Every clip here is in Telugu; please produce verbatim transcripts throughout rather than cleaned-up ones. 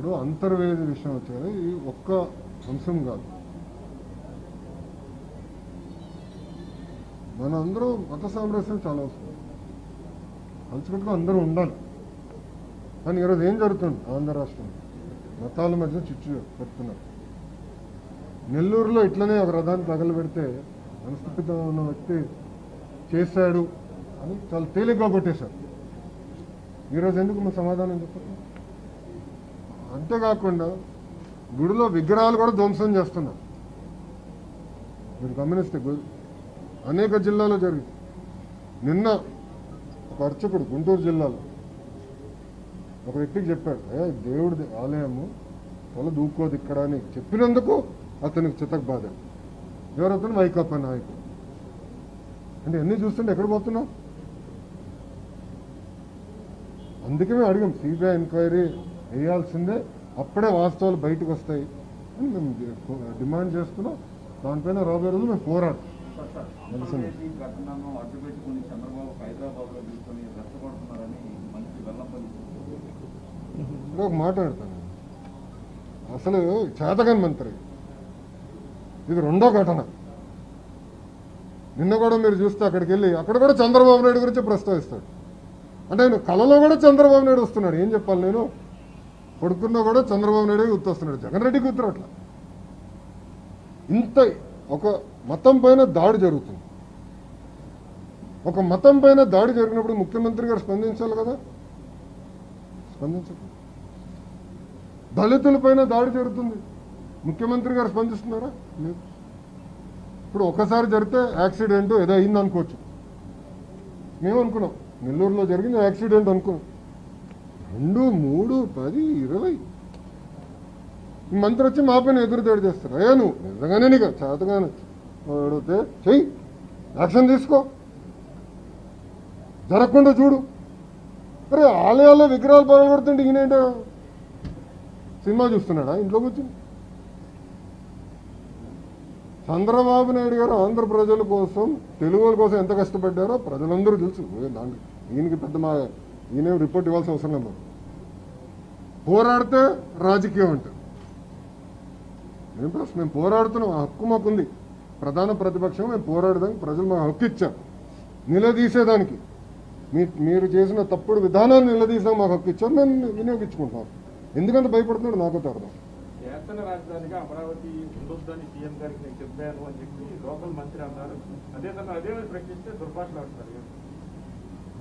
ఇప్పుడు అంతర్వేది విషయం వచ్చేది ఈ ఒక్క అంశం కాదు. మనందరూ మత సామరస్యం చాలా అవసరం, కలుసుకుంటూ అందరూ ఉండాలి. కానీ ఈరోజు ఏం జరుగుతుంది ఆంధ్ర రాష్ట్రంలో? మతాల మధ్య చిచ్చు పెడుతున్నారు. నెల్లూరులో ఇట్లనే ఒక రథాన్ని తగలబెడితే మనస్థితంగా ఉన్న వ్యక్తి చేశాడు అని చాలా తేలిగ్గా కొట్టేశారు. ఈరోజు ఎందుకు మన సమాధానం చెప్పారు? అంతేకాకుండా గుడిలో విగ్రహాలు కూడా ధ్వంసం చేస్తున్నారు. మీరు గమనిస్తే అనేక జిల్లాలో జరిగింది. నిన్న ఒక అర్చకుడు గుంటూరు జిల్లాలో ఒక వ్యక్తికి చెప్పాడు, అయ్యా దేవుడి ఆలయము తల దూకోదు ఇక్కడ అని చెప్పినందుకు అతనికి చితక్ బాధ. ఎవరతను? వైకాపా నాయకుడు. అంటే అన్నీ చూస్తుంటే ఎక్కడ పోతున్నావు? అందుకే మేము అడిగాం, సీబీఐ ఎంక్వైరీ వేయాల్సిందే, అప్పుడే వాస్తవాలు బయటకు వస్తాయి అని మేము డిమాండ్ చేస్తున్నాం. దానిపైన రాబోయే రోజులు మేము పోరాడు. ఇప్పుడు ఒక మాట్లాడతాను, అసలు చేతగాని మంత్రి, ఇది రెండో ఘటన. నిన్న కూడా మీరు చూస్తే అక్కడికి వెళ్ళి అక్కడ కూడా చంద్రబాబు నాయుడు గురించి ప్రస్తావిస్తాడు. అంటే నేను కళలో కూడా చంద్రబాబు నాయుడు వస్తున్నాడు. ఏం చెప్పాలి, నేను పడుకున్నా కూడా చంద్రబాబు నాయుడే గుర్తొస్తున్నాడు, జగన్ రెడ్డి గుర్తురు. అట్లా ఇంత ఒక మతం పైన దాడి జరుగుతుంది. ఒక మతం పైన దాడి జరిగినప్పుడు ముఖ్యమంత్రి గారు స్పందించాలి కదా, స్పందించదు. దళితుల పైన దాడి జరుగుతుంది, ముఖ్యమంత్రి గారు స్పందిస్తున్నారా? లేదు. ఇప్పుడు ఒకసారి జరిగితే యాక్సిడెంట్ ఏదో అయింది అనుకోవచ్చు. మేము అనుకున్నాం నెల్లూరులో జరిగింది యాక్సిడెంట్ అనుకున్నాం. రెండు మూడు పది ఇరవై ఈ మంత్రి వచ్చి మా పైన ఎదురు దాడి చేస్తారు. అయ్యా నువ్వు నిజంగానే నీకు చేతగానే అడిగితే చెయ్యి, యాక్షన్ తీసుకో, జరగకుండా చూడు. అరే ఆలయాల్లో విగ్రహాలు పగలగొడుతుంటే ఈయనేంట సినిమా చూస్తున్నాడా ఇంట్లో కూర్చుని? చంద్రబాబు నాయుడు గారు ఆంధ్ర ప్రజల కోసం, తెలుగుల కోసం ఎంత కష్టపడ్డారో ప్రజలందరూ తెలుసు. దాన్ని ఈయనకి పెద్ద మా ఈయన రిపోర్ట్ ఇవ్వాల్సిన అవసరం లేదు. పోరాడితే రాజకీయం అంటారు. మేము ప్రశ్న మేము పోరాడుతున్నాం, ఆ హక్కు మాకుంది. ప్రధాన ప్రతిపక్షం మేము పోరాడడానికి ప్రజలు మా హక్కు ఇచ్చారు, నిలదీసేదానికి. మీ మీరు చేసిన తప్పుడు విధానాన్ని నిలదీసాం, మాకు హక్కు ఇచ్చారు, మేము వినియోగించుకుంటాం. ఎందుకంత భయపడుతున్నాడు నాకో తరదాం. శాసన రాజధానిగా అమరావతి ఉండొద్దని సీఎం గారికి నేను చెప్పాను అని చెప్పి లోకల్ మంత్రి అన్నారు. అదే తను అదే ప్రకటిస్తే దుర్భాషలు ఆడుతున్నారు.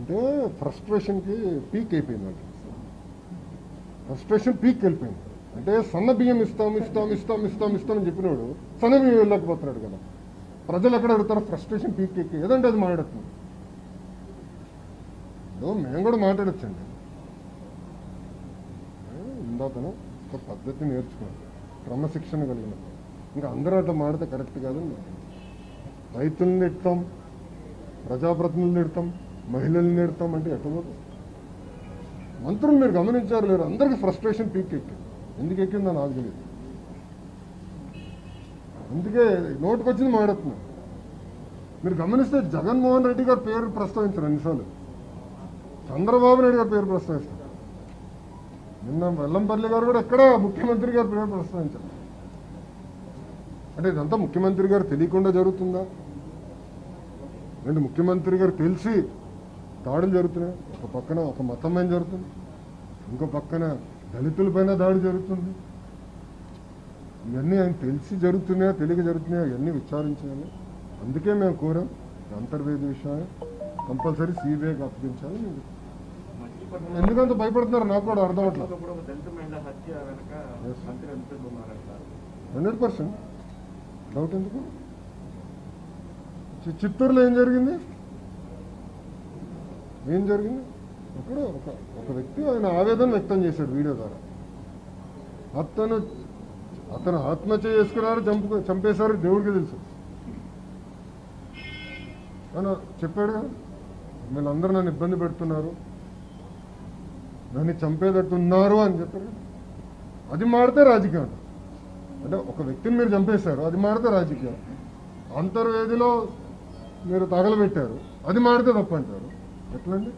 అంటే ఫ్రస్ట్రేషన్కి పీక్ అయిపోయింది, అంటే ఫ్రస్ట్రేషన్ పీక్ వెళ్ళిపోయింది. అంటే సన్న బియ్యం ఇస్తాం ఇస్తాం ఇస్తాం ఇస్తాం ఇస్తామని చెప్పినోడు సన్న బియ్యం వెళ్ళకపోతున్నాడు కదా. ప్రజలు ఎక్కడ అడుగుతారు? ఫ్రస్ట్రేషన్ పీక్ ఎక్కి ఏదంటే అది మాట్లాడుతుంది. మేము కూడా మాట్లాడచ్చండి, ఇందాకను ఒక పద్ధతి నేర్చుకున్నాను, క్రమశిక్షణ కలిగిన. ఇంకా అందరూ అట్లా మాడితే కరెక్ట్ కాదని, రైతులను తిడతాం, ప్రజాప్రతినిధులు తిడతాం, మహిళలను తిడతాం అంటే ఎట్టబోదు. మంత్రులు మీరు గమనించారు లేరు, అందరికీ ఫ్రస్ట్రేషన్ పీక్ ఎక్కింది. ఎందుకు ఎక్కిందో నాకు తెలియదు. అందుకే నోటుకొచ్చింది మాట్లాడుతున్నాను. మీరు గమనిస్తే జగన్ మోహన్ రెడ్డి గారి పేరు ప్రస్తావించారు అన్నిసార్లు, చంద్రబాబు నాయుడు గారి పేరు ప్రస్తావిస్తారు. నిన్న వెల్లంపల్లి గారు కూడా ఎక్కడ ముఖ్యమంత్రి గారి పేరు ప్రస్తావించారు. అంటే ఇదంతా ముఖ్యమంత్రి గారు తెలియకుండా జరుగుతుందా? అంటే ముఖ్యమంత్రి గారు తెలిసి దాడులు జరుగుతున్నాయి. ఒక పక్కన ఒక మతం పైన జరుగుతుంది, ఇంకో పక్కన దళితులపైన దాడి జరుగుతుంది. ఇవన్నీ ఆయన తెలిసి జరుగుతున్నాయా, తెలియక జరుగుతున్నాయా, ఇవన్నీ విచారించాలి. అందుకే మేము కోరాం, అంతర్వేది విషయాన్ని కంపల్సరీ సిబిఐకి అప్పగించాలి. ఎందుకంత భయపడుతున్నారు నాకు కూడా అర్థం అవట్లేదు. Hundred percent doubt. ఎందుకు చిత్తూరులో ఏం జరిగింది? ఏం జరిగింది అక్కడ? ఒక ఒక వ్యక్తి ఆయన ఆవేదన వ్యక్తం చేశాడు వీడియో ద్వారా. అతను అతను ఆత్మహత్య చేసుకున్నారు, చంపు చంపేశారు, దేవుడికి తెలుసు అని చెప్పాడు కదా. వీళ్ళందరూ నన్ను ఇబ్బంది పెడుతున్నారు, నన్ను చంపేటట్టున్నారు అని చెప్పాడు. అది మాడితే రాజకీయం. అంటే ఒక వ్యక్తిని మీరు చంపేశారు, అది మాడితే రాజకీయం. అంతర్వేదిలో మీరు తగలబెట్టారు, అది మాడితే తప్పంటారు. ఎట్లండి?